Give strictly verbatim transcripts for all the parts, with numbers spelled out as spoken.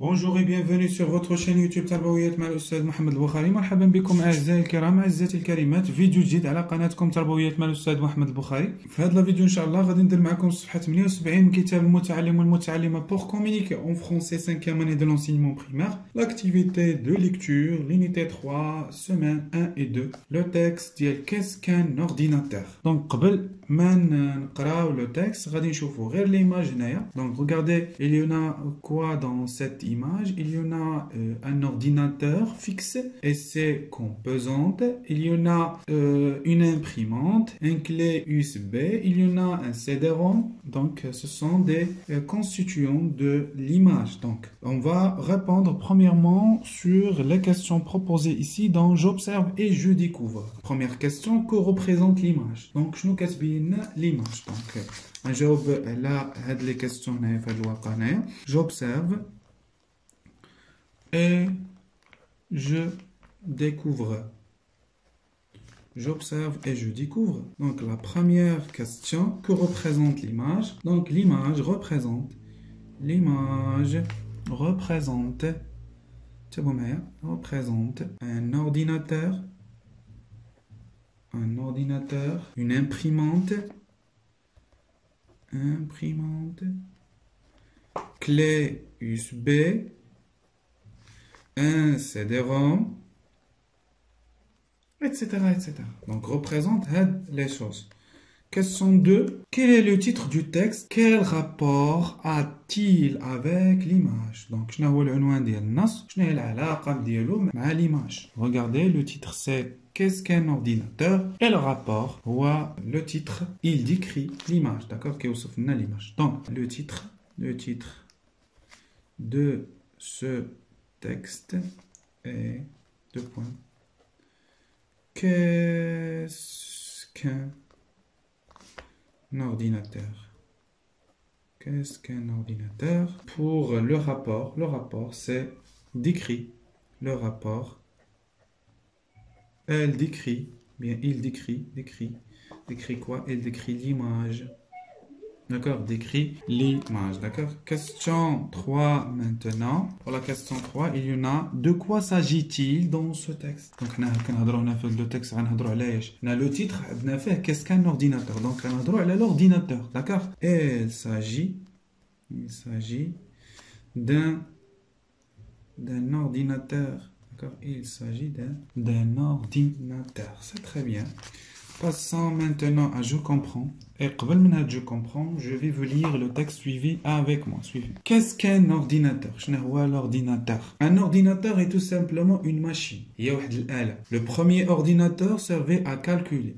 Bonjour et bienvenue sur votre chaîne YouTube تربويات مع الأستاذ محمد البوخاري. مرحبا بكم أعزائي الكرام أعزائي الكريمات. فيديو جديد على قناتكم تربويات مع الأستاذ محمد البوخاري. في هذا الفيديو إن شاء الله غادي ندير معكم صفحة ثمانية وسبعين من كتاب المتعلم والمتعلمة pour communiquer en français cinquième année de l'enseignement primaire. L'activité de lecture, l'unité trois, semaine un et deux. Le texte ديال qu'est-ce qu'un ordinateur. Donc قبل ما نقراو le texte غادي نشوفوا غير l'image هنايا. Donc regardez, il y en a quoi dans cette image? Il y en a euh, un ordinateur fixe et ses composantes, il y en a euh, une imprimante, une clé U S B, il y en a un C D ROM. Donc ce sont des euh, constituants de l'image. Donc on va répondre premièrement sur les questions proposées ici dans j'observe et je découvre. Première question, que représente l'image? Donc je nous casse bien l'image. Donc euh, là les questions j'observe et je découvre. J'observe et je découvre. Donc la première question, que représente l'image? Donc l'image représente, l'image représente, représente un ordinateur, un ordinateur, une imprimante, imprimante, clé U S B, un C D ROM, et cetera, et cetera. Donc représente les choses. Question deux. Quel est le titre du texte? Quel rapport a-t-il avec l'image? Donc je n'ai pas le nom de l'image. Je n'ai pas la relation de l'image. Regardez, le titre c'est qu'est-ce qu'un ordinateur? Et le rapport, voit le titre, il décrit l'image. D'accord? Donc le titre, le titre de ce texte et deux points. Qu'est-ce qu'un ordinateur? Qu'est-ce qu'un ordinateur? Pour le rapport, le rapport c'est décrit. Le rapport, elle décrit, bien il décrit, décrit, décrit quoi? Elle décrit l'image. D'accord, décrit l'image, d'accord. Question trois maintenant. Pour la question trois, il y en a de quoi s'agit-il dans ce texte? Donc, on a fait le texte, on a le titre, on a fait qu'est-ce qu'un ordinateur? Donc, on a l'ordinateur, d'accord. Et il s'agit, il s'agit d'un d'un ordinateur, d'accord. Il s'agit d'un d'un ordinateur, c'est très bien. Passons maintenant à je comprends. Et avant je comprends, je vais vous lire le texte suivi avec moi. Suivi. Qu'est-ce qu'un ordinateur? Je n'ai pas l'ordinateur. Un ordinateur est tout simplement une machine. Le premier ordinateur servait à calculer.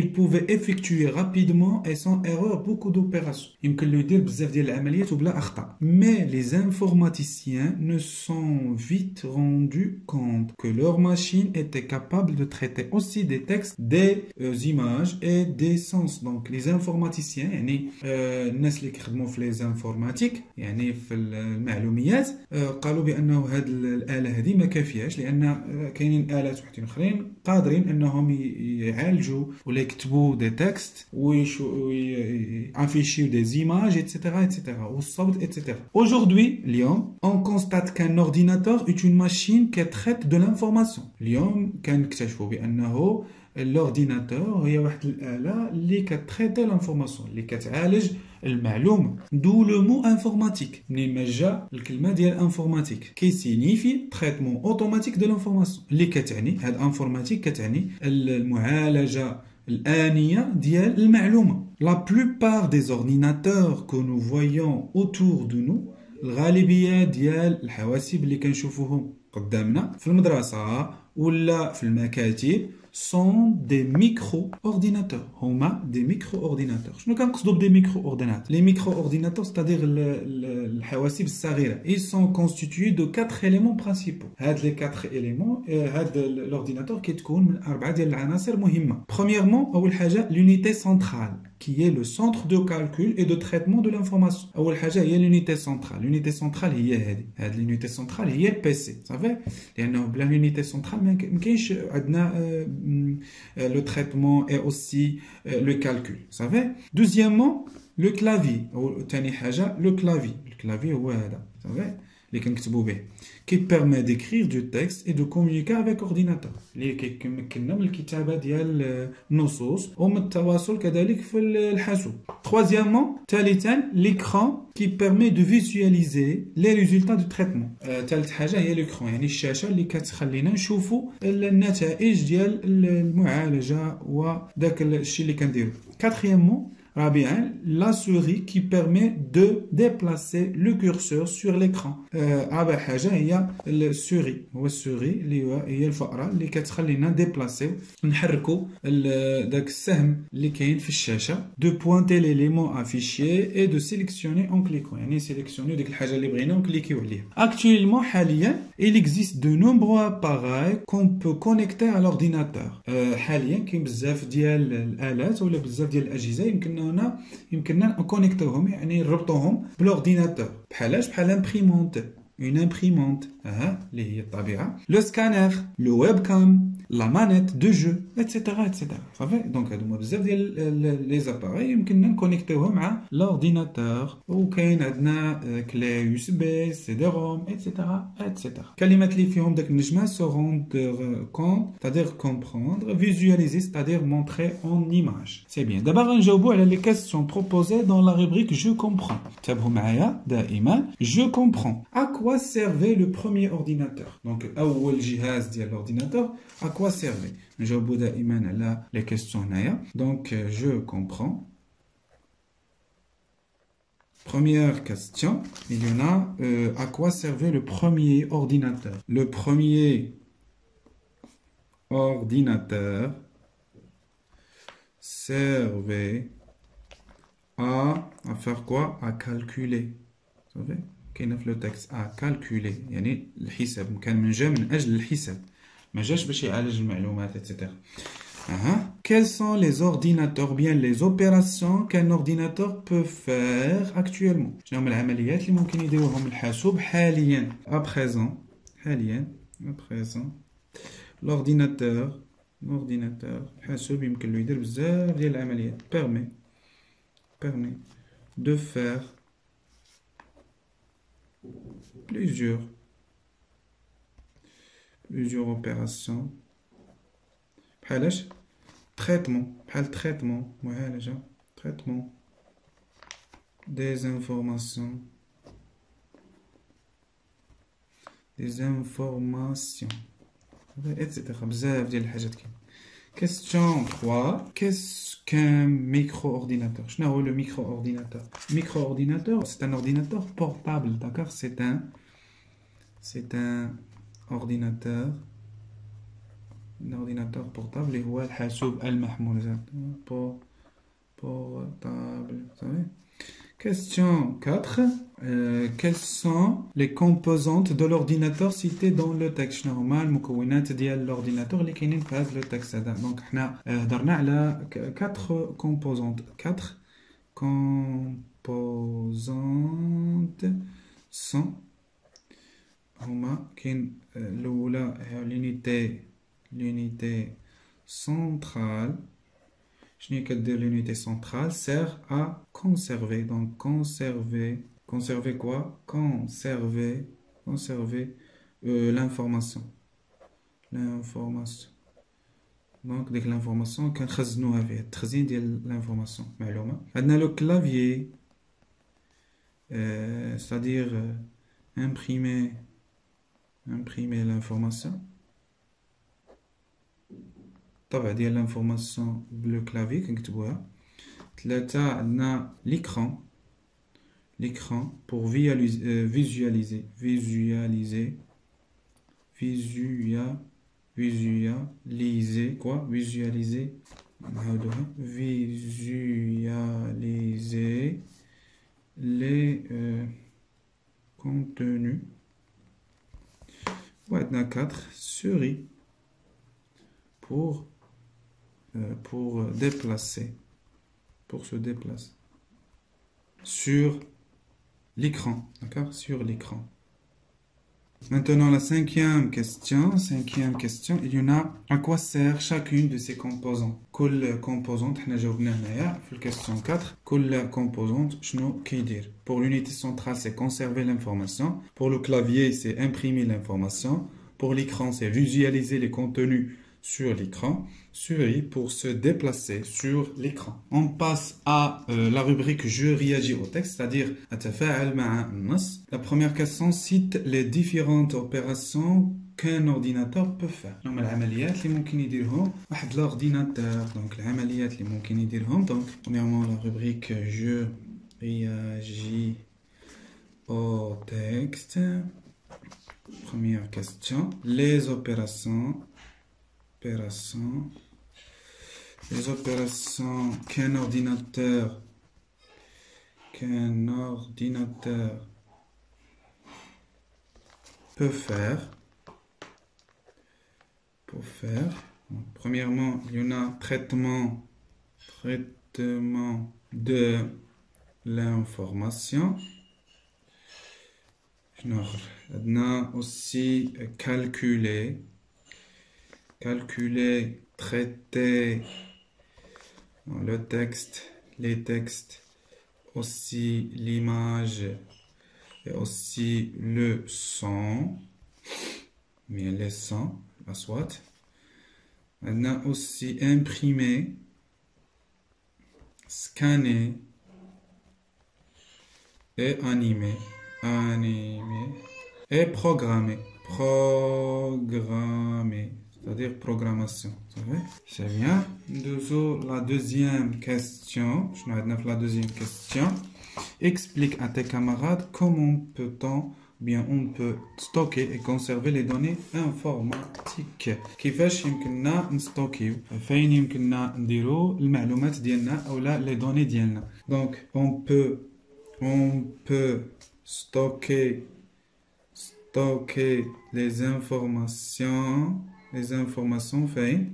Il pouvait effectuer rapidement et sans erreur beaucoup d'opérations. Mais les informaticiens ne sont vite rendus compte que leur machine était capable de traiter aussi des textes, des euh, images et des sens. Donc les informaticiens, يعني الناس اللي كيخدموا في les informatiques, يعني في المعلومات, قالوا بأنه هاد الآلة هذه ما كافياش لأن كاينين آلات وحدين آخرين قادرين أنهم يعالجوا ولا يكتبوا des textes ويافيشيو des images, et cetera, et cetera, والصوت, et cetera. Aujourd'hui, اليوم, on constate qu'un ordinateur est une machine qui traite de l'information. اليوم كنكتشفوا بأن l'ordinateur هي واحد الآلة اللي كتريتي لانفورماسيون اللي كتعالج المعلومة. دو لو مو انفورماتيك, منين ما جا الكلمة ديال انفورماتيك كيسينيفي تريتمون اوتوماتيك دو لانفورماسيون اللي كتعني هاد انفورماتيك كتعني المعالجة الآنية ديال المعلومة. La plupart des ordinateurs que nous voyons autour de nous, الغالبية ديال الحواسيب اللي كنشوفوهم قدامنا في المدرسة ولا في المكاتب sont des micro-ordinateurs. هما des micro-ordinateurs. شنو كنقصدو بدي micro-ordinateurs? Les micro-ordinateurs, c'est-à-dire الحواسيب الصغيرة. Ils sont constitués de quatre éléments principaux. هاد les quatre éléments, هاد l'ordinateur كيتكون من أربعة ديال العناصر مهمة. Premièrement, أول حاجة, l'unité centrale. qui est le centre de calcul et de traitement de l'information. أول حاجة هي l'unité centrale. L'unité centrale هي هذه. هذه l'unité centrale هي البيسي. صافي؟ لأنه بلا l'unité centrale ما كاينش عندنا le traitement et aussi le calcul. صافي؟ Deuxièmement, le clavier. ثاني حاجة le clavier. Le clavier هو هذا. صافي؟ qui permet d'écrire du texte et de communiquer avec l'ordinateur. Les qui permettent l'écriture des نصوص والتواصل كذلك في الحاسوب. Troisièmement, l'écran qui permet de visualiser les résultats du traitement. ثالث حاجة هي l'écran, يعني الشاشة اللي كتخلينا نشوفوا النتائج ديال المعالجة وداك الشيء اللي كنديروا. Quatrièmement, Rabian, la souris qui permet de déplacer le curseur sur l'écran. Abba Haja, il y a la souris. La souris, il y a le faqra, qui permet de déplacer, de pointer l'élément affiché et de sélectionner en cliquant. Actuellement, il existe de nombreux appareils qu'on peut connecter à l'ordinateur. Halien, qui est يمكننا نكونيكتوهم يعني نربطوهم بالورديناتور بحالاش بحال امبريمونت اون امبريمونت ها اللي هي الطبيعه لو سكانر لو ويب كام لا مانيت دو جو ايتترا ايتترا صافي دونك هادو بزاف ديال لي زاباري يمكننا نكونيكتوهم مع لورديناتور وكاين عندنا كلي يو اس بي سي دي روم ايتترا ايتترا كلمات اللي فيهم داك النجمه سوروند كونت تادير كومبروندر فيزواليزي تادير مونتري اون ايماج سي بيان دابا غنجاوبوا على لي كاستيون بروبوزي دون لا ريبريك جو كومبرون تابعوا معايا دائما جو كومبرون À quoi servait le premier ordinateur? Donc, أول جهاز ديال l'ordinateur, à quoi servait? نجاوبو دائما على les questions هنايا. Donc, je comprends. Première question, il y en a. Euh, à quoi servait le premier ordinateur? Le premier ordinateur servait à, à faire quoi? À calculer. Vous savez? كاين في لو تكست ا كالكولي يعني الحساب كان من جا من اجل الحساب ما جاش باش يعالج المعلومات ايتترا اها quels sont les ordinateurs bien les opérations qu'un ordinateur peut faire actuellement شنو هما العمليات اللي ممكن يديروهم الحاسوب حاليا ا بريزون حاليا ا بريزون l'ordinateur l'ordinateur الحاسوب يمكن له يدير بزاف ديال العمليات permet permet de faire Plusieurs, plusieurs opérations. Palage, traitement, pal traitement, traitement des informations, des informations, et cetera. Question trois. Qu'est-ce qu'un micro-ordinateur? Je n'ai le micro-ordinateur. Micro-ordinateur, c'est un ordinateur portable, d'accord? C'est un, c'est un ordinateur, un ordinateur portable. Et voilà, hassoub al-mahmouzat. Portable, vous savez? Question quatre. Euh, quelles sont les composantes de l'ordinateur citées dans le texte normal مكونات ديال l'ordinateur اللي كاينين في هذا التكست هذا دونك حنا هضرنا على quatre composantes quatre composantes sont هما كاين الاولى l'unité l'unité centrale شنو هي كدير l'unité centrale sert à conserver donc conserver Conserver quoi? Conserver, conserver euh, l'information. L'information. Donc, dès que l'information, quand nous avons treize de l'information, on a le clavier, euh, c'est-à-dire euh, imprimer, imprimer l'information. Ça va dire l'information, le clavier, quand tu vois. Là, on a l'écran. L'écran pour visualiser, visualiser, visualiser, visualiser, visualiser, quoi, visualiser, visualiser les euh, contenus. Voilà quatre souris pour euh, pour déplacer. pour se déplacer sur l'écran, d'accord, sur l'écran. Maintenant, la cinquième question, cinquième question, il y en a à quoi sert chacune de ces composantes. Quelle composante, nous avons répondu à la question quatre, quelle composante, شنو كيدير. Pour l'unité centrale, c'est conserver l'information. Pour le clavier, c'est imprimer l'information. Pour l'écran, c'est visualiser les contenus sur l'écran. Suivi pour se déplacer sur l'écran. On passe à euh, la rubrique je réagis au texte, c'est-à-dire la première question cite les différentes opérations qu'un ordinateur peut faire. Donc l'ordinateur, donc donc premièrement la rubrique je réagis au texte. Première question, les opérations opérations les opérations qu'un ordinateur qu'un ordinateur peut faire pour faire. Donc, premièrement, il y en a traitement traitement de l'information. On a aussi calculé calculer, traiter le texte, les textes, aussi l'image et aussi le son, mais les sons, la soit. On a aussi imprimé, scanné et animé, animé et programmé, programmé. C'est-à-dire programmation. C'est bien. La deuxième question. Je n'ai pas la deuxième question. Explique à tes camarades comment peut-on, bien on peut stocker et conserver les données informatiques. كيفاش يمكننا نستوكيو؟ فين يمكننا نديرو المعلومات ديالنا أو لا les données ديالنا. Donc on peut, on peut stocker, stocker les informations. Les informations faites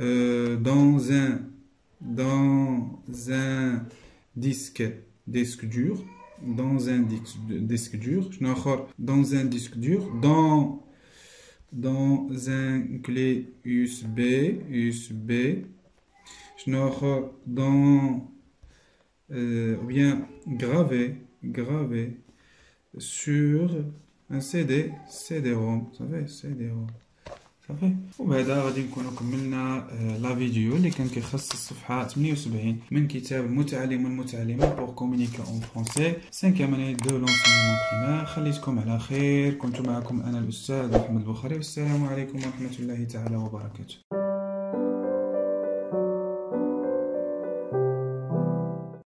euh, dans un dans un disque disque dur dans un disque, disque dur dans un disque dur dans dans un clé U S B U S B dans euh, bien gravé gravé sur un C D C D ROM, vous savez C D ROM. وبهذا غادي نكونوا كملنا لا فيديو اللي كان كيخص الصفحه ثمانية وسبعين من كتاب المتعلم والمتعلمه بور كومونيكي اون فرونسي cinquième année de l'enseignement primaire. خليتكم على خير، كنت معكم انا الاستاذ محمد بوخاري، والسلام عليكم ورحمه الله تعالى وبركاته.